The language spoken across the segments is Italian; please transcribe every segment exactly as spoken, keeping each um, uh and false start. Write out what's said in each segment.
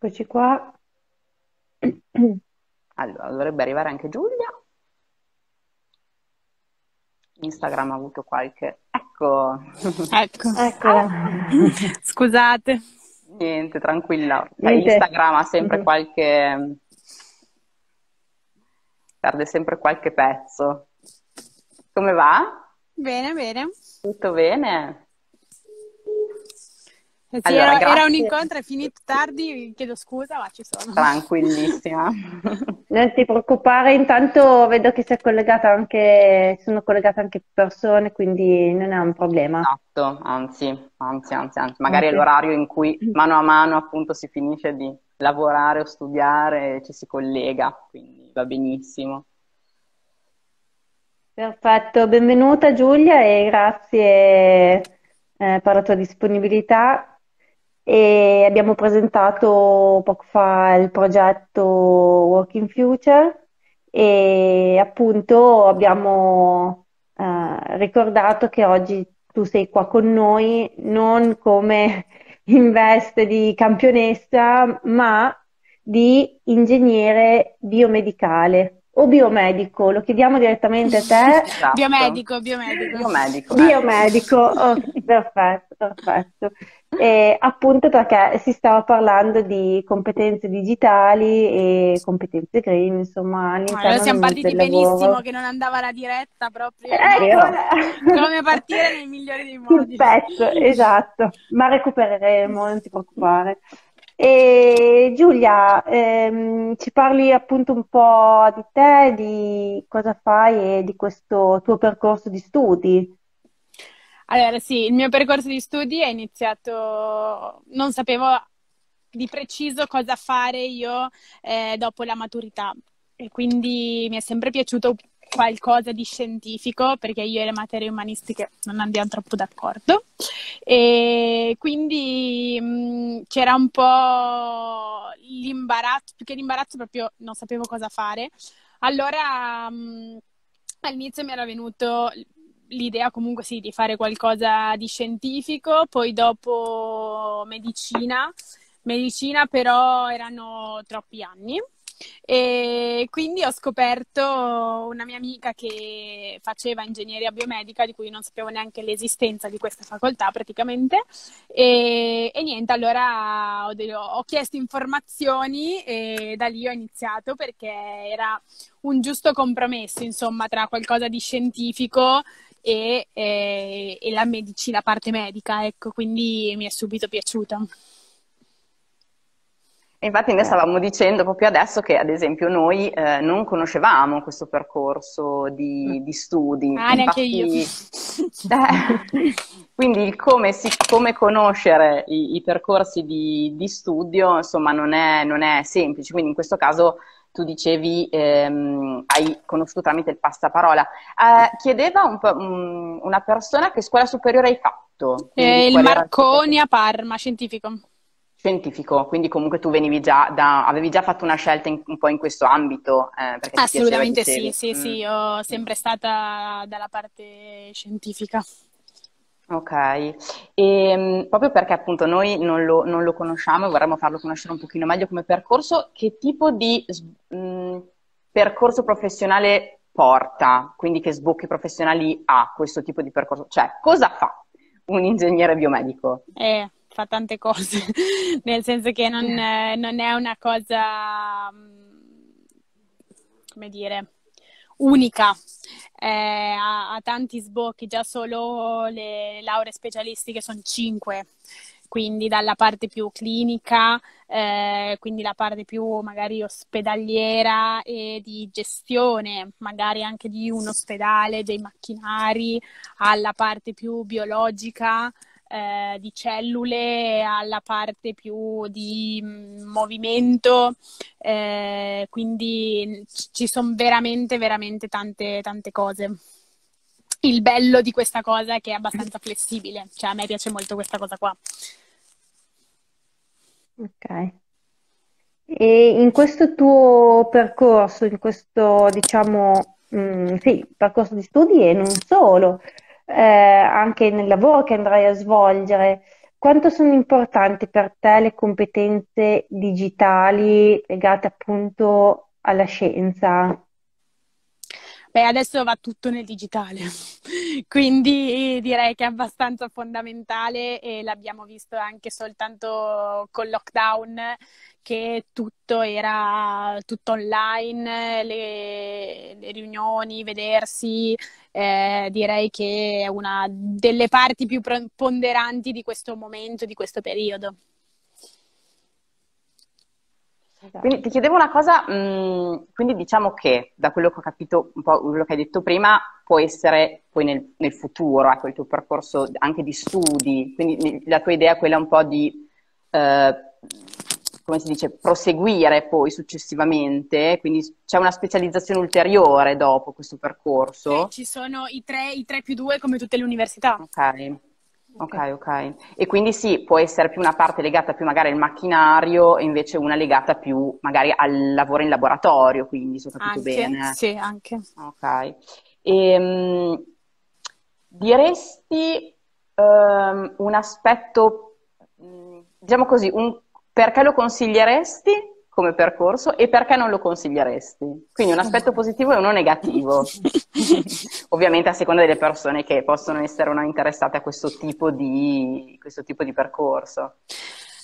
Eccoci qua. Allora, dovrebbe arrivare anche Giulia. Instagram ha avuto qualche... Ecco. Ecco. Ah. Scusate. Niente, tranquilla. Niente. Instagram ha sempre qualche... Perde sempre qualche pezzo. Come va? Bene, bene. Tutto bene? Sì, allora, era, era un incontro, è finito tardi, chiedo scusa, ma ci sono. Tranquillissima. Non ti preoccupare, intanto vedo che si è collegata anche, sono collegate anche persone, quindi non è un problema. Esatto, anzi, anzi, anzi, anzi. Magari anzi. È l'orario in cui mano a mano appunto si finisce di lavorare o studiare e ci si collega, quindi va benissimo. Perfetto, benvenuta Giulia e grazie eh, per la tua disponibilità. E abbiamo presentato poco fa il progetto Work in Future e appunto abbiamo eh, ricordato che oggi tu sei qua con noi non come in veste di campionessa ma di ingegnere biomedicale o biomedico, lo chiediamo direttamente a te. Esatto. Biomedico, biomedico. Biomedico, biomedico. Eh. Oh, perfetto, perfetto. E appunto perché si stava parlando di competenze digitali e competenze green, insomma, all'interno allora siamo partiti benissimo lavoro. Che non andava la diretta proprio eh, no. Come partire nei migliori dei modi. Perfetto, esatto, ma recupereremo, non ti preoccupare. E Giulia, ehm, ci parli appunto un po' di te, di cosa fai e di questo tuo percorso di studi? Allora sì, il mio percorso di studi è iniziato, non sapevo di preciso cosa fare io eh, dopo la maturità e quindi mi è sempre piaciuto qualcosa di scientifico perché io e le materie umanistiche non andiamo troppo d'accordo e quindi c'era un po' l'imbarazzo, più che l'imbarazzo proprio non sapevo cosa fare, allora mh, all'inizio mi era venuto... l'idea comunque sì di fare qualcosa di scientifico, poi dopo medicina, medicina però erano troppi anni e quindi ho scoperto una mia amica che faceva ingegneria biomedica di cui non sapevo neanche l'esistenza di questa facoltà praticamente e, e niente, allora ho, ho chiesto informazioni e da lì ho iniziato perché era un giusto compromesso insomma tra qualcosa di scientifico e, e, e la medicina, la parte medica, ecco, quindi mi è subito piaciuta. E infatti noi stavamo dicendo proprio adesso che ad esempio noi eh, non conoscevamo questo percorso di, di studi. Ah, neanche io. Eh, quindi come, si, come conoscere i, i percorsi di, di studio insomma non è, non è semplice, quindi in questo caso tu dicevi ehm, hai conosciuto tramite il passaparola. Eh, chiedeva un po', mh, una persona che scuola superiore hai fatto. Eh, il Marconi il a Parma, scientifico. Scientifico, quindi comunque tu venivi già da, avevi già fatto una scelta in, un po' in questo ambito? Eh, perché assolutamente ti piaceva, sì, sì, mm. sì, ho sempre stata dalla parte scientifica. Ok, e, proprio perché appunto noi non lo, non lo conosciamo e vorremmo farlo conoscere un pochino meglio come percorso, che tipo di mh, percorso professionale porta, quindi che sbocchi professionali ha questo tipo di percorso? Cioè, cosa fa un ingegnere biomedico? Eh... fa tante cose, nel senso che non, eh, non è una cosa, come dire, unica, eh, ha, ha tanti sbocchi, già solo le lauree specialistiche sono cinque, quindi dalla parte più clinica, eh, quindi la parte più magari ospedaliera e di gestione, magari anche di un ospedale, dei macchinari, alla parte più biologica, Eh, di cellule, alla parte più di mh, movimento, eh, quindi ci sono veramente veramente tante, tante cose. Il bello di questa cosa è che è abbastanza flessibile, cioè a me piace molto questa cosa qua. Ok. E in questo tuo percorso, in questo diciamo mh, sì, percorso di studi e non solo, Eh, anche nel lavoro che andrai a svolgere, Quanto sono importanti per te le competenze digitali legate appunto alla scienza? Beh, adesso va tutto nel digitale, quindi direi che è abbastanza fondamentale e l'abbiamo visto anche soltanto col lockdown, che tutto era tutto online, le, le riunioni, vedersi, eh, direi che è una delle parti più preponderanti di questo momento, di questo periodo. Quindi ti chiedevo una cosa, mh, quindi diciamo che da quello che ho capito, un po' quello che hai detto prima, può essere poi nel, nel futuro, ecco, il tuo percorso anche di studi, quindi la tua idea è quella un po' di, eh, come si dice, proseguire poi successivamente, quindi c'è una specializzazione ulteriore dopo questo percorso. Sì, ci sono i tre, i tre più due come tutte le università. Ok. Ok, ok. E quindi sì, può essere più una parte legata più magari al macchinario e invece una legata più magari al lavoro in laboratorio, quindi se ho capito anche, bene. Sì, anche. Ok. E, mh, diresti um, un aspetto, mh, diciamo così, un, perché lo consiglieresti come percorso e perché non lo consiglieresti? Quindi un aspetto positivo e uno negativo. Ovviamente a seconda delle persone che possono essere o no interessate a questo tipo di, questo tipo di percorso.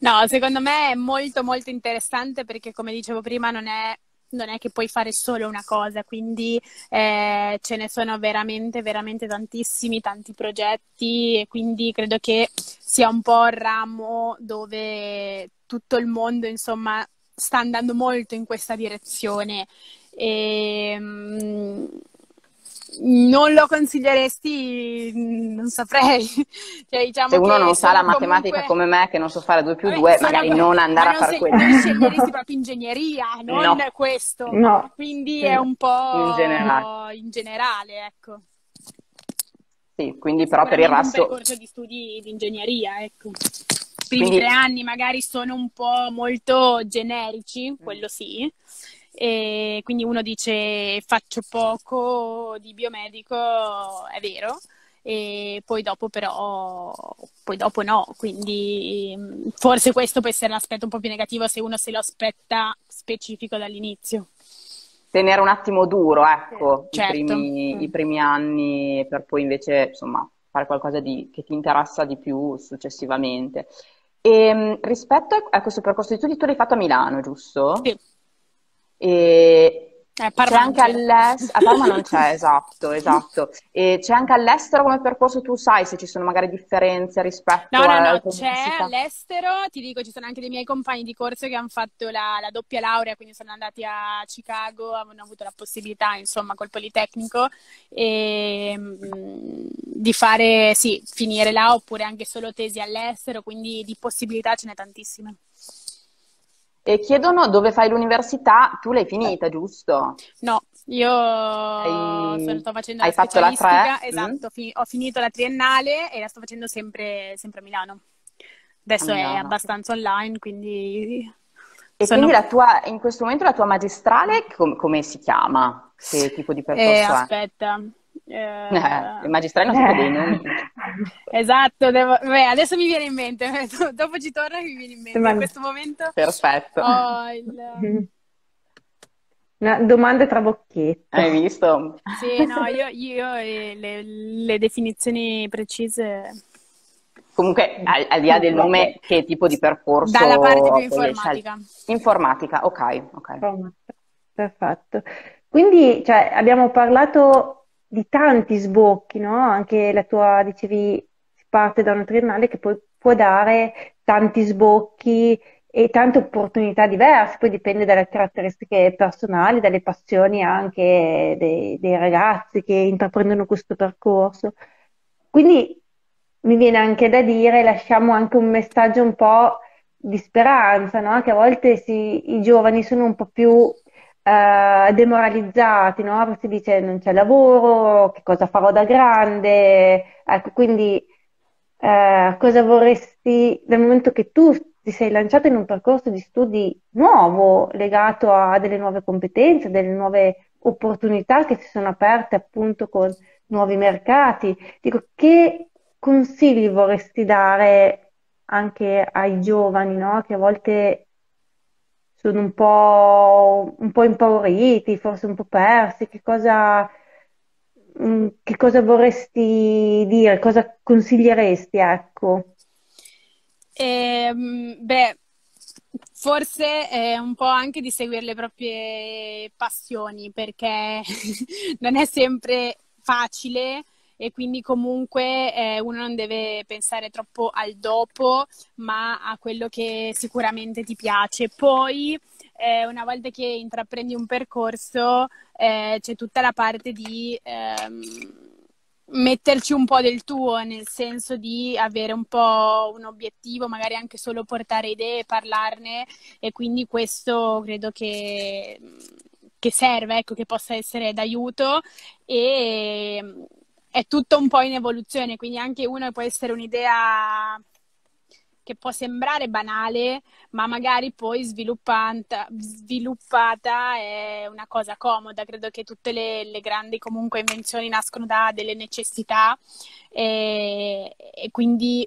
No, secondo me è molto molto interessante perché, come dicevo prima, non è, non è che puoi fare solo una cosa, quindi eh, ce ne sono veramente veramente tantissimi, tanti progetti e quindi credo che sia un po' il ramo dove tutto il mondo, insomma, sta andando molto in questa direzione e mh, non lo consiglieresti, non saprei. Cioè, diciamo se uno che non sa la comunque... matematica come me, che non so fare due più due, magari non andare a fare quello. Non sceglieresti proprio ingegneria, non no. questo. No. Quindi sì, è un po' in generale, in generale ecco. Sì, quindi però per il resto... un percorso di studi di ingegneria, ecco. I primi Quindi... tre anni magari sono un po' molto generici, quello sì, e quindi uno dice faccio poco di biomedico, è vero, e poi dopo però, poi dopo no, quindi forse questo può essere l'aspetto un po' più negativo se uno se lo aspetta specifico dall'inizio. Tenere un attimo duro, ecco, certo. i, primi, mm. i primi anni per poi invece, insomma, fare qualcosa di, che ti interessa di più successivamente. E, rispetto a questo percorso di studi, tu l'hai fatto a Milano, giusto? Sì. E eh, c'è anche all'estero, a Parma non c'è, esatto, esatto. E c'è anche all'estero come percorso, tu sai se ci sono magari differenze rispetto no, no, a... No, no, c'è all'estero, ti dico, ci sono anche dei miei compagni di corso che hanno fatto la, la doppia laurea, quindi sono andati a Chicago, hanno avuto la possibilità, insomma, col Politecnico e, mh, di fare, sì, finire là oppure anche solo tesi all'estero, quindi di possibilità ce n'è tantissime. E chiedono dove fai l'università, tu l'hai finita, giusto? No, io hai... sono, sto facendo la specialistica. Hai fatto la tre? Esatto, mm. ho finito la triennale e la sto facendo sempre, sempre a Milano. Adesso a Milano. È abbastanza online, quindi... E sono... quindi la tua, in questo momento la tua magistrale, com- come si chiama? Che tipo di percorso eh, è? Aspetta... Eh, eh, il magistrale non eh. si vede i nomi. Esatto, devo... Beh, adesso mi viene in mente, dopo ci torno e mi viene in mente. Domanda. In questo momento perfetto. Oh, il... no, domande tra bocchette. Hai visto? Sì, no, io, io le, le definizioni precise. Comunque, al, al di là del nome, che tipo di percorso? Dalla parte più informatica. Informatica, ok. okay. Perfetto. Quindi, cioè, abbiamo parlato di tanti sbocchi, no? Anche la tua, dicevi, parte da una triennale che poi può dare tanti sbocchi e tante opportunità diverse, poi dipende dalle caratteristiche personali, dalle passioni anche dei, dei ragazzi che intraprendono questo percorso. Quindi mi viene anche da dire, lasciamo anche un messaggio un po' di speranza, no? Che a volte si, i giovani sono un po' più... Uh, demoralizzati, no? Si dice non c'è lavoro, che cosa farò da grande, ecco, quindi uh, cosa vorresti, dal momento che tu ti sei lanciato in un percorso di studi nuovo, legato a delle nuove competenze, delle nuove opportunità che si sono aperte appunto con nuovi mercati, dico, che consigli vorresti dare anche ai giovani, no? Che a volte sono un po', un po' impauriti, forse un po' persi. Che cosa, che cosa vorresti dire? Cosa consiglieresti, ecco? Eh, beh, forse è un po' anche di seguire le proprie passioni, perché non è sempre facile e quindi comunque eh, uno non deve pensare troppo al dopo, ma a quello che sicuramente ti piace. Poi eh, una volta che intraprendi un percorso eh, c'è tutta la parte di ehm, metterci un po' del tuo, nel senso di avere un po' un obiettivo, magari anche solo portare idee, parlarne, e quindi questo credo che, che serve, ecco, che possa essere d'aiuto. E è tutto un po' in evoluzione, quindi anche uno può essere un'idea che può sembrare banale, ma magari poi sviluppata, sviluppata è una cosa comoda. Credo che tutte le, le grandi comunque invenzioni nascono da delle necessità, e, e quindi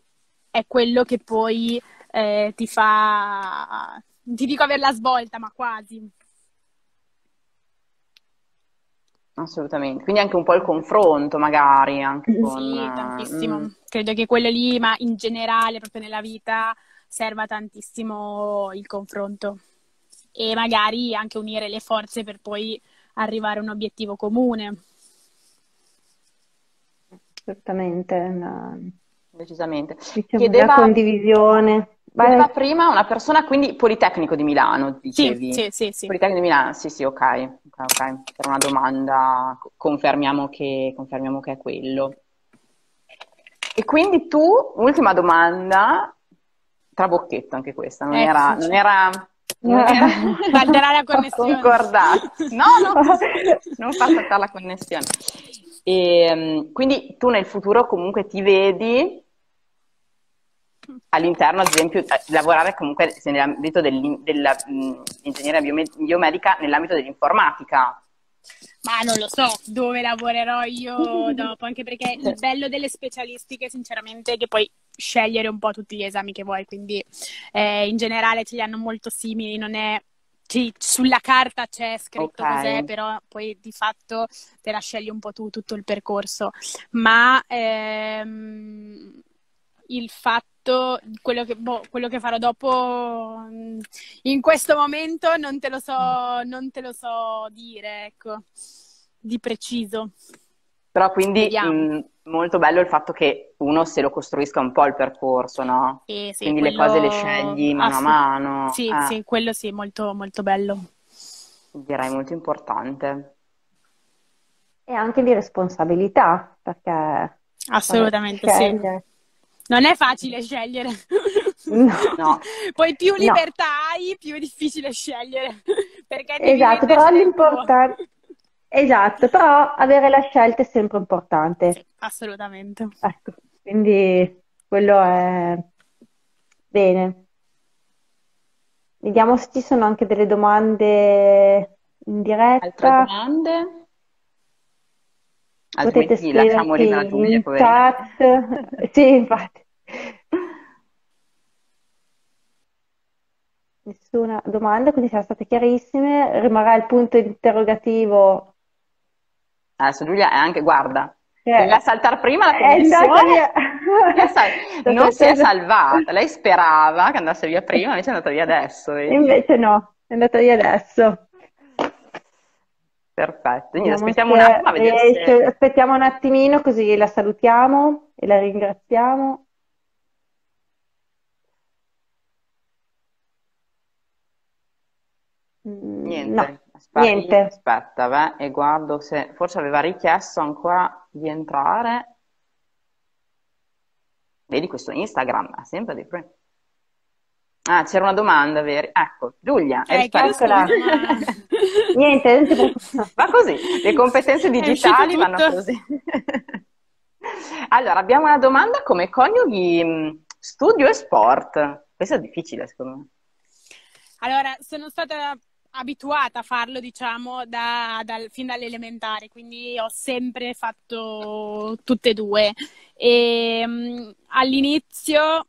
è quello che poi eh, ti fa, ti dico averla svolta, ma quasi. Assolutamente, quindi anche un po' il confronto magari anche con... Sì, tantissimo, mm. credo che quello lì, ma in generale proprio nella vita serva tantissimo il confronto, e magari anche unire le forze per poi arrivare a un obiettivo comune. Assolutamente, una... decisamente. Diciamo, chiedeva... la condivisione. Chiedeva prima una persona, quindi Politecnico di Milano, dicevi? Sì, sì, sì. Politecnico di Milano, sì, sì, ok. Ok, ok. Per una domanda confermiamo che, confermiamo che è quello. E quindi tu, ultima domanda, trabocchetto anche questa, non eh, era... Sì. Non era... Salterà la connessione. Concordato. No, no, non fa saltare la connessione. E, quindi tu nel futuro comunque ti vedi... all'interno, ad esempio, lavorare comunque nell'ambito dell'ingegneria biomedica, nell'ambito dell'informatica. Ma non lo so dove lavorerò io dopo, anche perché il bello delle specialistiche, sinceramente, è che puoi scegliere un po' tutti gli esami che vuoi, quindi eh, in generale ce li hanno molto simili, non è... Sì, sulla carta c'è scritto okay. cos'è, però poi di fatto te la scegli un po' tu, tutto il percorso. Ma ehm, il fatto... Quello che, boh, quello che farò dopo in questo momento non te lo so, non te lo so dire, ecco, di preciso. Però quindi mh, molto bello il fatto che uno se lo costruisca un po' il percorso, no? Sì, sì, quindi quello... le cose le scegli mano ah, a mano. Sì, eh. sì, quello sì, molto, molto bello. Direi molto importante. E anche di responsabilità, perché... Assolutamente, sì. Non è facile scegliere. No, no. Poi più libertà no. hai, più è difficile scegliere. Perché esatto, però l'importante... Esatto, però avere la scelta è sempre importante. Sì, assolutamente. Ecco, quindi quello è... Bene. Vediamo se ci sono anche delle domande in diretta. Altre domande? Potete scriverti la Giulia, in chat. Sì, infatti. Nessuna domanda, quindi siamo state chiarissime. Rimarrà il punto interrogativo. Adesso Giulia è anche, guarda, eh, la saltar prima la connessione. Via. Non si è salvata, lei sperava che andasse via prima, invece è andata via adesso. Vedi? Invece no, è andata via adesso. Perfetto, quindi aspettiamo un attimo a vedere se... Aspettiamo un attimino così la salutiamo e la ringraziamo. Niente, no, aspetta, niente. aspetta beh, e guardo se forse aveva richiesto ancora di entrare. Vedi, questo Instagram è sempre di più. Ah, c'era una domanda, vero? Ecco, Giulia, eh, eccola. Niente, va così, le competenze digitali vanno così. Allora, abbiamo una domanda come coniughi studio e sport. Questo è difficile, secondo me. Allora, sono stata abituata a farlo, diciamo, da, dal, fin dall'elementare, quindi ho sempre fatto tutte e due. E, all'inizio...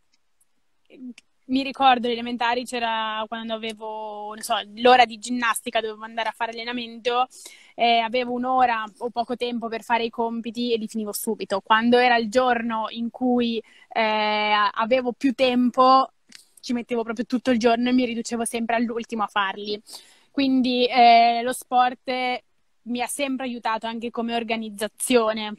mi ricordo le elementari, c'era quando avevo, non so, l'ora di ginnastica, dovevo andare a fare allenamento, eh, avevo un'ora o poco tempo per fare i compiti e li finivo subito. Quando era il giorno in cui eh, avevo più tempo, ci mettevo proprio tutto il giorno e mi riducevo sempre all'ultimo a farli. Quindi eh, lo sport mi ha sempre aiutato anche come organizzazione.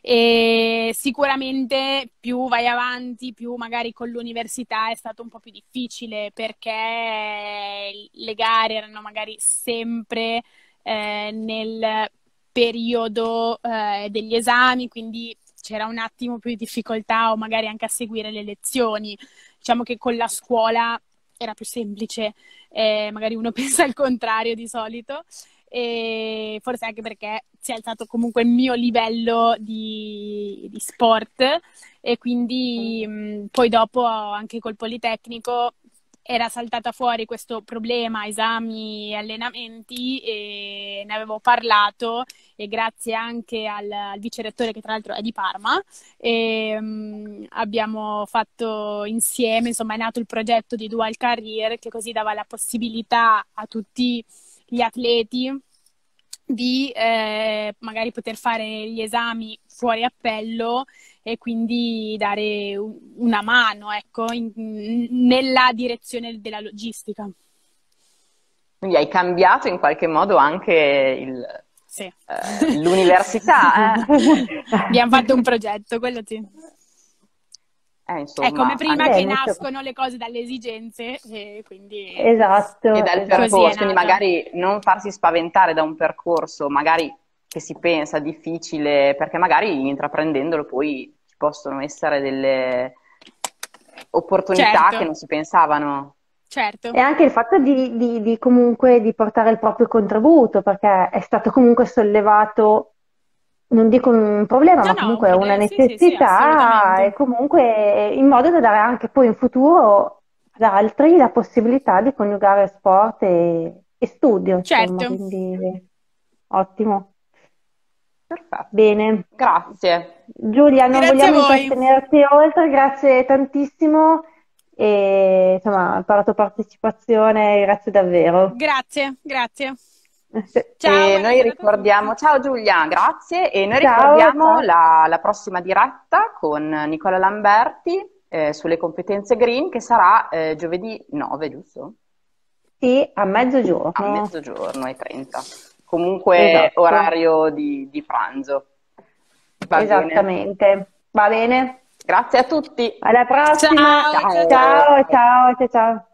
E sicuramente più vai avanti, più magari con l'università è stato un po' più difficile, perché le gare erano magari sempre eh, nel periodo eh, degli esami, quindi c'era un attimo più di difficoltà, o magari anche a seguire le lezioni. Diciamo che con la scuola era più semplice, eh, magari uno pensa al contrario di solito, e forse anche perché si è alzato comunque il mio livello di, di sport, e quindi mh, poi dopo anche col Politecnico era saltata fuori questo problema esami e allenamenti, e ne avevo parlato, e grazie anche al, al vice rettore, che tra l'altro è di Parma, e, mh, abbiamo fatto insieme, insomma è nato il progetto di Dual Career, che così dava la possibilità a tutti gli atleti di eh, magari poter fare gli esami fuori appello e quindi dare una mano, ecco, in, nella direzione della logistica. Quindi hai cambiato in qualche modo anche il... Sì. Eh, l'università. eh. Abbiamo fatto un progetto, quello sì. Eh, insomma, è come prima che nascono le cose dalle esigenze, e quindi esatto, e dal percorso, quindi magari non farsi spaventare da un percorso magari che si pensa difficile, perché magari intraprendendolo poi ci possono essere delle opportunità, certo, che non si pensavano. Certo. E anche il fatto di, di, di comunque di portare il proprio contributo, perché è stato comunque sollevato, non dico un problema, no, ma comunque no, una necessità, sì, sì, sì, e comunque in modo da dare anche poi in futuro ad altri la possibilità di coniugare sport e, e studio. Certo. Insomma, quindi, ottimo. Perfetto. Bene. Grazie. Giulia, non grazie vogliamo intrattenerti oltre, grazie tantissimo. E, insomma, per la tua partecipazione, grazie davvero. Grazie, grazie. Ciao, e noi ricordiamo, ciao Giulia, grazie, e noi ciao, ricordiamo ciao. La, la prossima diretta con Nicola Lamberti eh, sulle competenze green, che sarà eh, giovedì nove, giusto? Sì, a mezzogiorno. A mezzogiorno e trenta, comunque esatto, orario di, di pranzo. Va esattamente, bene. Va bene. Grazie a tutti. Alla prossima. Ciao, ciao, ciao, ciao. ciao, ciao.